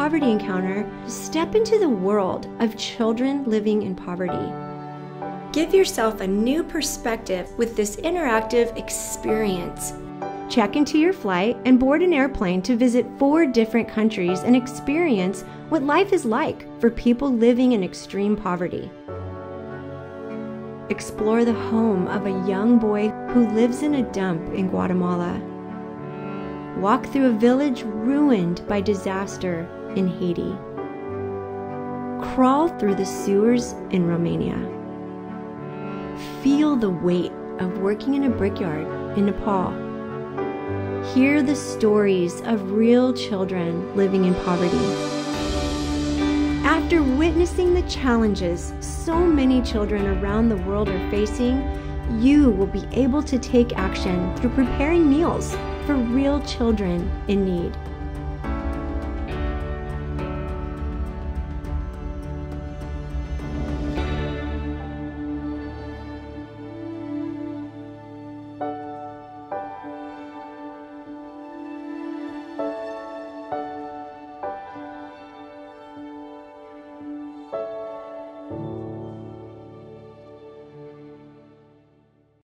Poverty Encounter, step into the world of children living in poverty. Give yourself a new perspective with this interactive experience. Check into your flight and board an airplane to visit 4 different countries and experience what life is like for people living in extreme poverty. Explore the home of a young boy who lives in a dump in Guatemala. Walk through a village ruined by disaster in Haiti. Crawl through the sewers in Romania. Feel the weight of working in a brickyard in Nepal. Hear the stories of real children living in poverty. After witnessing the challenges so many children around the world are facing, you will be able to take action through preparing meals for real children in need.